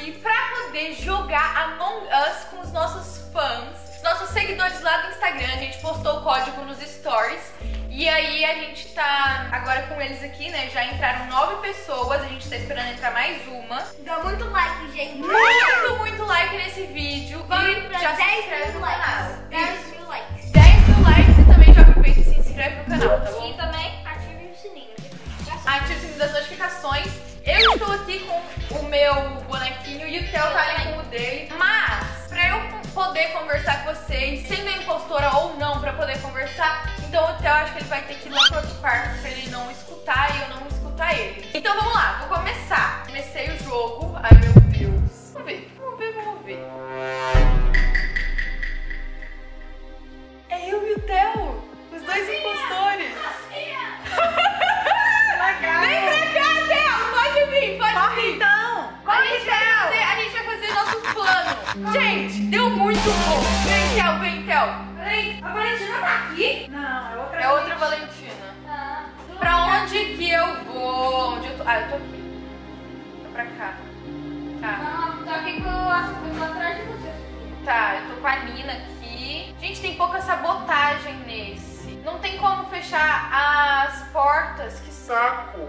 aqui pra poder jogar Among Us com os nossos fãs, os nossos seguidores lá do Instagram. A gente postou o código nos stories e aí a gente tá agora com eles aqui, né? Já entraram 9 pessoas, a gente tá esperando entrar mais uma. Dá muito like, gente. Muito, muito like nesse vídeo. Vamos pra já 10 mil likes. 10 mil likes. 10 mil likes e também já aproveita e se inscreve no canal, tá bom? E também ative o sininho. Ative o sininho das notificações. Eu estou aqui com o meu bonequinho e o Théo tá ali com o dele. Mas, pra eu poder conversar com vocês, sendo a impostora ou não, pra poder conversar, então o Théo acho que ele vai ter que ir lá pro outro quarto pra ele não escutar e eu não escutar ele. Então vamos lá, vou começar. Comecei o jogo. Ai meu Deus. Vamos ver. É eu e o Théo, os dois impostores. Vem pra cá, Théo, pode vir. Corre então. Corre, Théu. A gente vai fazer nosso plano. Gente, deu muito bom. Vem, Théo. A Valentina tá aqui? Não, é outra Valentina. Ah, pra onde que eu vou? Onde eu tô? Ah, eu tô aqui. Tô pra cá. Tá. Não, tô aqui com a Sofia atrás de você. Tá, eu tô com a Nina aqui. Gente, tem pouca sabotagem nesse. Não tem como fechar as portas. Que saco.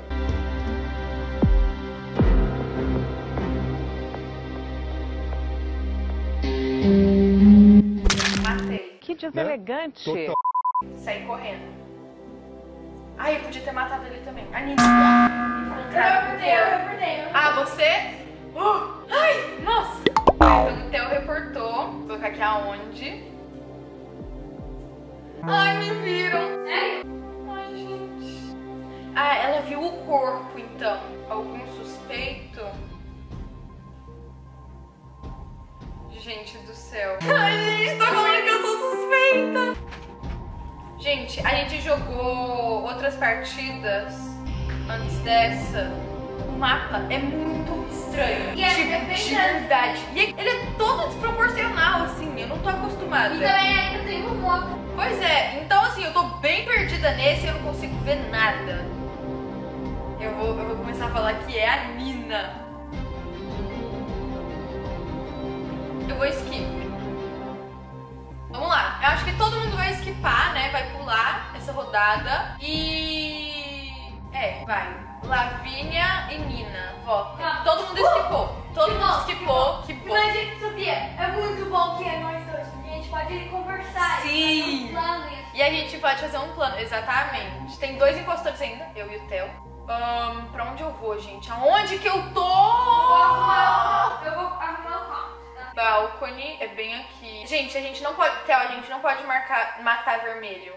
Deselegante. Saí correndo. Ai, eu podia ter matado ele também. A Nina. Eu reportei. Ah, você? Ai, nossa. Então o Théo reportou. Vou colocar aqui aonde. Ai, me viram. É? Ai, gente. Ah, ela viu o corpo, então. Algum suspeito? Gente do céu. Ai, gente, tô falando que eu sou suspeita. Gente, a gente jogou outras partidas antes dessa. O mapa é muito estranho. E de verdade. E ele é todo desproporcional, assim. Eu não tô acostumada. E também ainda tem um mapa. Pois é. Então, assim, eu tô bem perdida nesse e eu não consigo ver nada. Eu vou começar a falar que é a Nina. Eu vou skip. Vamos lá. Eu acho que todo mundo vai skipar, né? Vai pular essa rodada. E... é, vai. Lavínia e Nina. Votem. Ah. Todo mundo skipou. Todo mundo skipou. Mas, gente, Sofia, é muito bom que é nós dois. A gente pode conversar. Sim. E fazer um plano. E a gente pode fazer um plano. Exatamente. Tem 2 impostores ainda. Eu e o Théo. Pra onde eu vou, gente? Aonde que eu tô? Eu vou arrumar o carro. Balcone é bem aqui. Gente, a gente não pode, Théo, a gente não pode matar vermelho.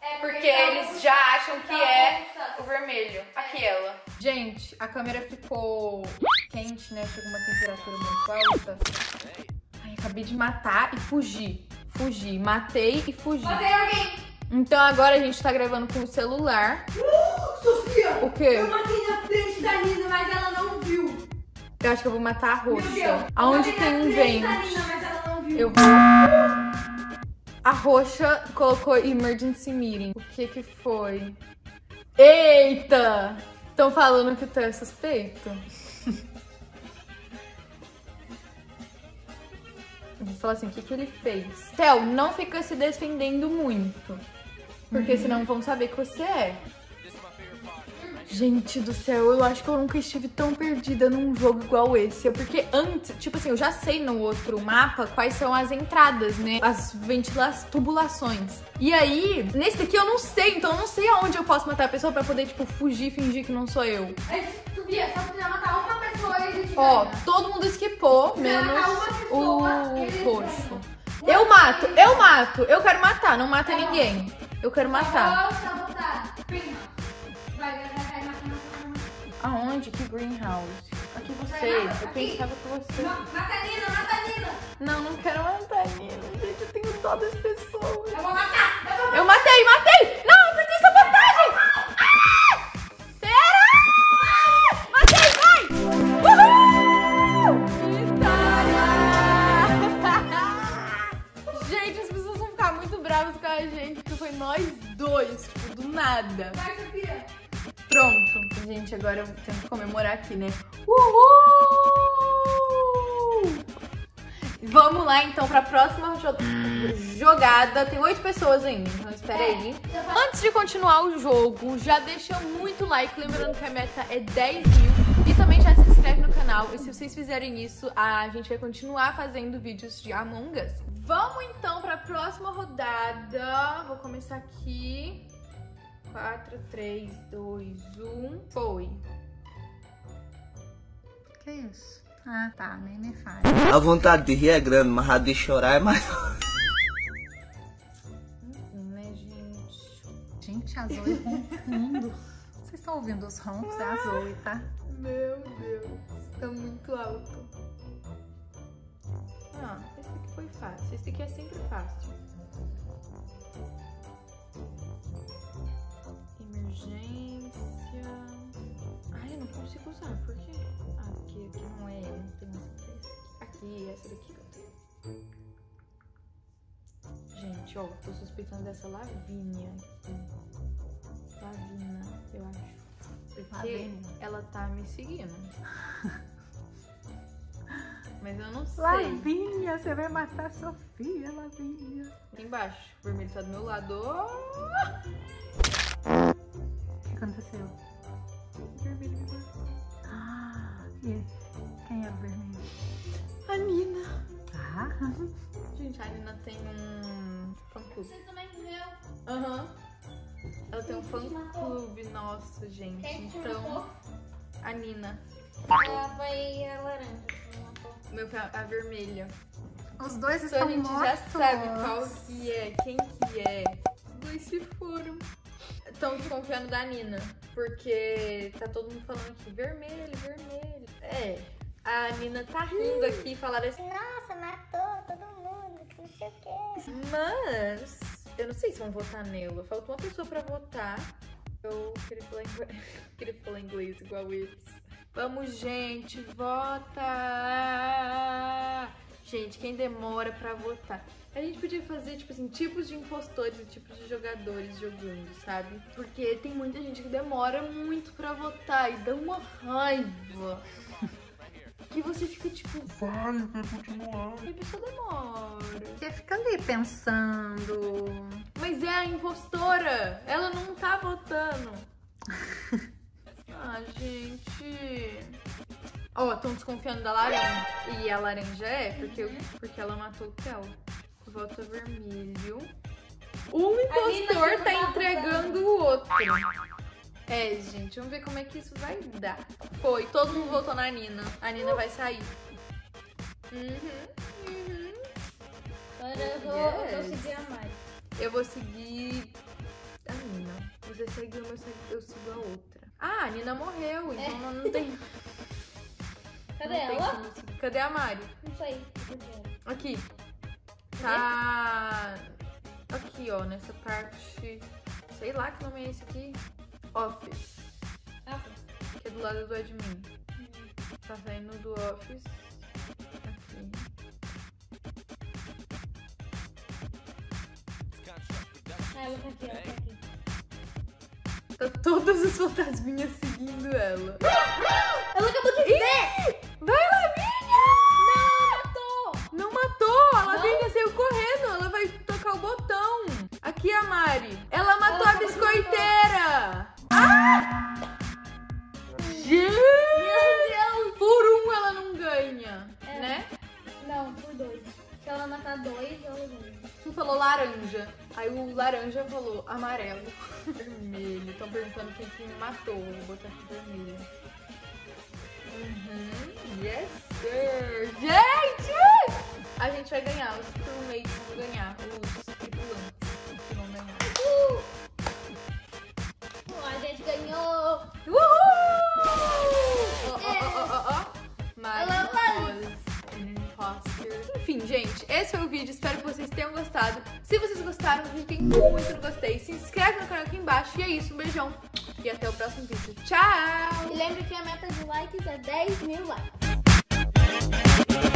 É porque eles já acham que é o vermelho. Aqui ela. Gente, a câmera ficou quente, né? Ficou uma temperatura muito alta. Ai, acabei de matar e fugir. Matei e fugi. Matei alguém. Então agora a gente tá gravando com o celular. Sofia! O quê? Eu matei na frente da Nina, mas ela não viu. Eu acho que eu vou matar a roxa. Meu Deus, aonde tem um vento. Eu vou... A roxa colocou emergency meeting. O que que foi? Eita! Estão falando que o Théo é suspeito? Eu vou falar assim, o que que ele fez? Théo, não fica se defendendo muito. Porque senão vão saber que você é. Gente do céu, eu acho que eu nunca estive tão perdida num jogo igual esse. Porque antes, tipo assim, eu já sei no outro mapa quais são as entradas, né? As tubulações. E aí, nesse daqui eu não sei, então eu não sei aonde eu posso matar a pessoa pra poder, tipo, fugir e fingir que não sou eu. Sofia, só precisa matar uma pessoa e a gente ganha. Todo mundo esquipou, menos o roxo. Eu mato. Eu quero matar, não mata ninguém. Eu quero matar. Aonde? Que greenhouse? Aqui vocês. Eu pensava que vocês. Mata a Nina! Não, não quero matar a Nina. Gente, eu tenho dó das pessoas. Eu vou matar! Eu matei! Não, eu perdi sabotagem! Ah! Pera! Matei, vai! Uhul! Gente, as pessoas vão ficar muito bravas com a gente, porque foi nós dois, tipo, do nada. Vai, Sofia! Pronto. Gente, agora eu tenho que comemorar aqui, né? Uhul! Vamos lá então pra próxima jogada. Tem 8 pessoas ainda, então espera aí. Antes de continuar o jogo, já deixa muito like, lembrando que a meta é 10 mil. E também já se inscreve no canal, e se vocês fizerem isso, a gente vai continuar fazendo vídeos de Among Us. Vamos então pra próxima rodada. Vou começar aqui. 4, 3, 2, 1. Foi. Que isso? Ah, tá, nem me faz. A vontade de rir é grande, mas a de chorar é maior. Né, gente? Gente, a Zoe roncando. Vocês estão ouvindo os roncos? É a Zoe, tá? Meu Deus, tá muito alto. Ah, esse aqui foi fácil. Esse aqui é sempre fácil. Emergência. Ai, eu não consigo usar, por quê? Ah, porque aqui não é, eu não tenho essa daqui. Aqui, essa daqui que eu tenho. Gente, ó, tô suspeitando dessa Lavínia aqui. Lavina, eu acho. Porque ela tá me seguindo. Mas eu não sei. Lavínia, você vai matar a Sofia, Lavínia. Aqui embaixo, o vermelho tá do meu lado. O que aconteceu? O vermelho me matou. Ah, e quem é o vermelho? A Nina. Ah. Gente, a Nina tem um fã-clube. Você também morreu? Aham. Ela tem um fã-clube, nossa, gente. Quem então, a Nina. Ela foi a laranja. Meu, a vermelha. Os dois então, estão mortos. A gente já sabe qual que é, quem que é. Os dois se foram. Estão desconfiando da Nina, porque tá todo mundo falando aqui, vermelho, vermelho. É, a Nina tá rindo aqui, falaram assim, nossa, matou todo mundo, que não sei o quê. Mas... eu não sei se vão votar nela. Faltou uma pessoa pra votar. Eu queria falar inglês igual eles. Vamos, gente, vota! Gente, quem demora pra votar? A gente podia fazer, tipo assim, tipos de impostores e tipos de jogadores jogando, sabe? Porque tem muita gente que demora muito pra votar e dá uma raiva. Que você fica tipo, vai, vai continuar. E a pessoa demora. Você fica ali pensando. Mas é a impostora. Ela não tá votando. Ah, gente. Ó, estão desconfiando da laranja. E a laranja é, porque ela matou o Théo. Voto vermelho. Um impostor tá entregando o outro. É, gente, vamos ver como é que isso vai dar. Foi, todo mundo voltou na Nina. A Nina vai sair. Agora eu vou seguir a Mari. Eu vou seguir a Nina. Você segue uma, eu sigo a outra. Ah, a Nina morreu, então não tem... Cadê ela? Cadê a Mari? Não sei. Aqui. Tá... aqui, ó, nessa parte... sei lá que nome é esse aqui. Office. Office. Que é do lado do admin. Tá saindo do Office. Aqui. Ah, ela tá aqui, ela tá aqui. Tá todas as fantasminhas seguindo ela. Ela acabou de ver! Vai, Lavínia! Não matou! Não matou! A Lavínia saiu correndo. Ela vai tocar o botão. Aqui a Mari. Ela matou a biscoiteira! Ah! Gente! Por um ela não ganha, né? Não, por 2. Se ela matar 2, ela ganha. Tu falou laranja. Aí o laranja falou amarelo. Vermelho. Estão perguntando quem que me matou. Vou botar aqui vermelho. Yes, sir! Gente! A gente vai ganhar. Os crewmates vão ganhar. Os tripulantes que vão ganhar. A gente ganhou! Uhul! Enfim, gente, esse foi o vídeo. Espero que vocês tenham gostado. Se vocês gostaram, cliquem muito no gostei. Se inscreve no canal aqui embaixo. E é isso, um beijão. E até o próximo vídeo. Tchau! E lembre que a meta de likes é 10 mil likes.